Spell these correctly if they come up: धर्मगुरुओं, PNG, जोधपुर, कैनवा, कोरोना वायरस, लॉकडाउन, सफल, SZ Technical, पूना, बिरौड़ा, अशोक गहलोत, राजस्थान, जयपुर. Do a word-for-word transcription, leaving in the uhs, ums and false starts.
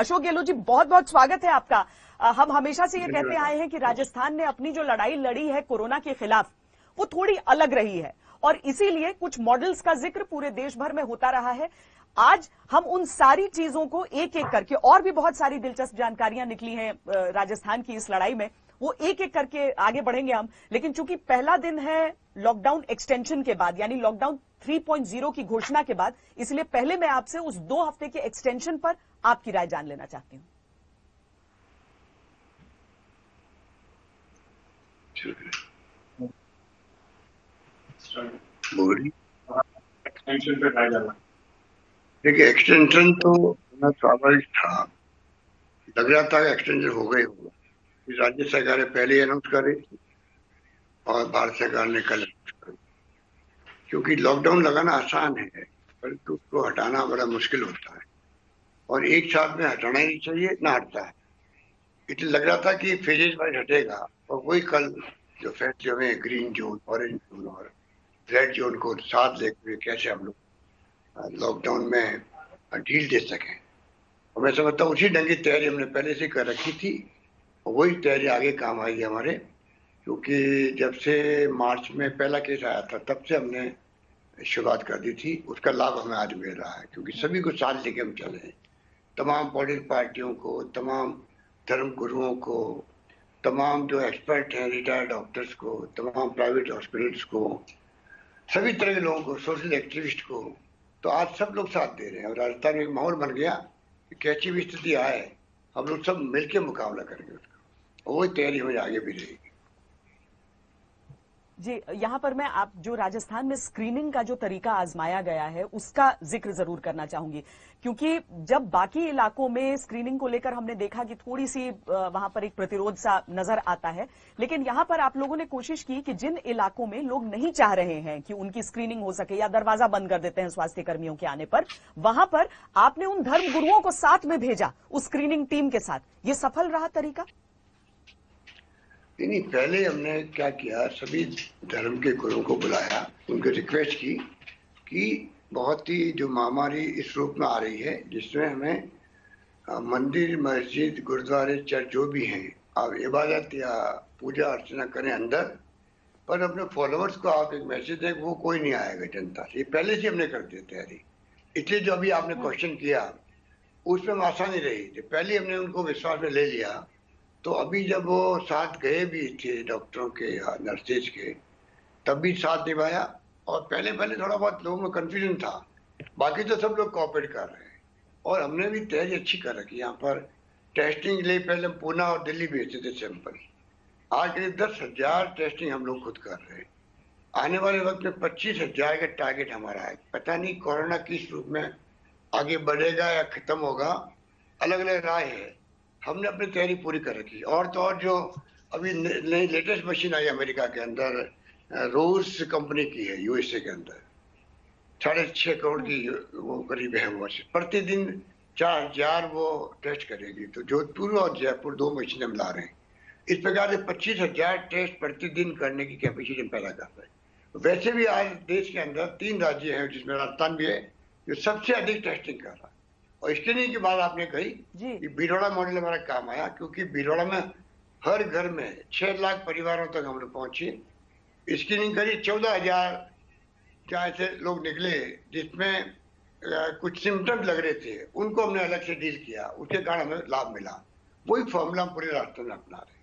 अशोक गहलोत जी, बहुत बहुत स्वागत है आपका। हम हमेशा से ये कहते आए हैं कि राजस्थान ने अपनी जो लड़ाई लड़ी है कोरोना के खिलाफ, वो थोड़ी अलग रही है और इसीलिए कुछ मॉडल्स का जिक्र पूरे देश भर में होता रहा है। आज हम उन सारी चीजों को एक एक करके, और भी बहुत सारी दिलचस्प जानकारियां निकली हैं राजस्थान की इस लड़ाई में, वो एक एक करके आगे बढ़ेंगे हम। लेकिन चूंकि पहला दिन है लॉकडाउन एक्सटेंशन के बाद, यानी लॉकडाउन थ्री पॉइंट ज़ीरो की घोषणा के बाद, इसलिए पहले मैं आपसे उस दो हफ्ते के एक्सटेंशन पर आपकी राय जान लेना चाहती हूँ। एक्सटेंशन पे राय जाना, देखिए एक्सटेंशन तो स्वाभाविक था, लग रहा था एक्सटेंशन हो गए होगा। राज्य सरकार पहले अनाउंस करे और भारत सरकार ने कल अनाउंस करी, क्योंकि लॉकडाउन लगाना आसान है परंतु उसको हटाना बड़ा मुश्किल होता है और एक साथ में हटाना ही चाहिए, ना हटता है। इसलिए लग रहा था कि फेजेज वाइज हटेगा और वही कल जो फैसले हुए ग्रीन जोन, ऑरेंज जोन और रेड जोन को साथ लेते हुए कैसे हम लोग लॉकडाउन में ढील दे सकें। और मैं समझता हूँ उसी ढंग की तैयारी हमने पहले से कर रखी थी, वही तैयारी आगे काम आई है हमारे, क्योंकि जब से मार्च में पहला केस आया था तब से हमने शुरुआत कर दी थी, उसका लाभ हमें आज मिल रहा है क्योंकि सभी को साथ लेके हम चले हैं। तमाम पॉलिटिकल पार्टियों को, तमाम धर्म गुरुओं को, तमाम जो एक्सपर्ट हैं, रिटायर्ड डॉक्टर्स को, तमाम प्राइवेट हॉस्पिटल्स को, सभी तरह के लोगों को, सोशल एक्टिविस्ट को, तो आज सब लोग साथ दे रहे हैं और राजस्थान में एक माहौल बन गया कि कैसी भी स्थिति आए हम लोग सब मिलकर मुकाबला करेंगे उसका, वही तैयारी में आगे भी रहेगी। जी, यहाँ पर मैं आप जो राजस्थान में स्क्रीनिंग का जो तरीका आजमाया गया है उसका जिक्र जरूर करना चाहूंगी, क्योंकि जब बाकी इलाकों में स्क्रीनिंग को लेकर हमने देखा कि थोड़ी सी वहां पर एक प्रतिरोध सा नजर आता है, लेकिन यहाँ पर आप लोगों ने कोशिश की कि जिन इलाकों में लोग नहीं चाह रहे हैं कि उनकी स्क्रीनिंग हो सके या दरवाजा बंद कर देते हैं स्वास्थ्य कर्मियों के आने पर, वहां पर आपने उन धर्म गुरुओं को साथ में भेजा उस स्क्रीनिंग टीम के साथ। ये सफल रहा तरीका? नहीं, पहले हमने क्या किया, सभी धर्म के गुरुओं को बुलाया, उनके रिक्वेस्ट की कि बहुत ही जो महामारी इस रूप में आ रही है जिसमें हमें मंदिर, मस्जिद, गुरुद्वारे, चर्च जो भी हैं आप इबादत या पूजा अर्चना करें अंदर, पर अपने फॉलोअर्स को आप एक मैसेज दें वो कोई नहीं आएगा जनता से, ये पहले से हमने कर दिया तैयारी। इसलिए जो अभी आपने क्वेश्चन किया उसमें आसानी रही, पहले हमने उनको विश्वास में ले लिया, तो अभी जब वो साथ गए भी थे डॉक्टरों के या नर्सेज के, तब भी साथ निभाया। और पहले पहले थोड़ा बहुत लोगों में कन्फ्यूजन था, बाकी तो सब लोग कोऑपरेट कर रहे हैं और हमने भी तैयारी अच्छी कर रखी। यहाँ पर टेस्टिंग के लिए पहले हम पूना और दिल्ली भेजते थे सैंपल, आज के लिए दस हजार टेस्टिंग हम लोग खुद कर रहे हैं। आने वाले वक्त में पच्चीस हजार का टारगेट हमारा है। पता नहीं कोरोना किस रूप में आगे बढ़ेगा या खत्म होगा, अलग अलग राय है, हमने अपनी तैयारी पूरी कर रखी। और तो और जो अभी नई लेटेस्ट मशीन आई अमेरिका के अंदर, रोज कंपनी की है यूएसए के अंदर, साढ़े छः करोड़ की वो करीब है, वो प्रतिदिन चार हजार वो टेस्ट करेगी। तो जोधपुर और जयपुर दो मशीन हम ला रहे हैं। इस प्रकार से पच्चीस हजार टेस्ट प्रतिदिन करने की कैपेसिटी पैदा कर रहे हैं। वैसे भी आज देश के अंदर तीन राज्य हैं जिसमें राजस्थान भी है जो सबसे अधिक टेस्टिंग कर रहा है। और इसके लिए की बात आपने कही कि बिरौड़ा मॉडल हमारा काम आया, क्योंकि बिरौड़ा में हर घर में छह लाख परिवारों तक हम लोग पहुंचे। स्क्रीनिंग करी चौदह हजार जहाँ से लोग निकले जिसमें कुछ सिम्टम्स लग रहे थे उनको हमने अलग से डील किया, उसके कारण हमें लाभ मिला। वही फॉर्मूला हम पूरे रास्ते में अपना रहे।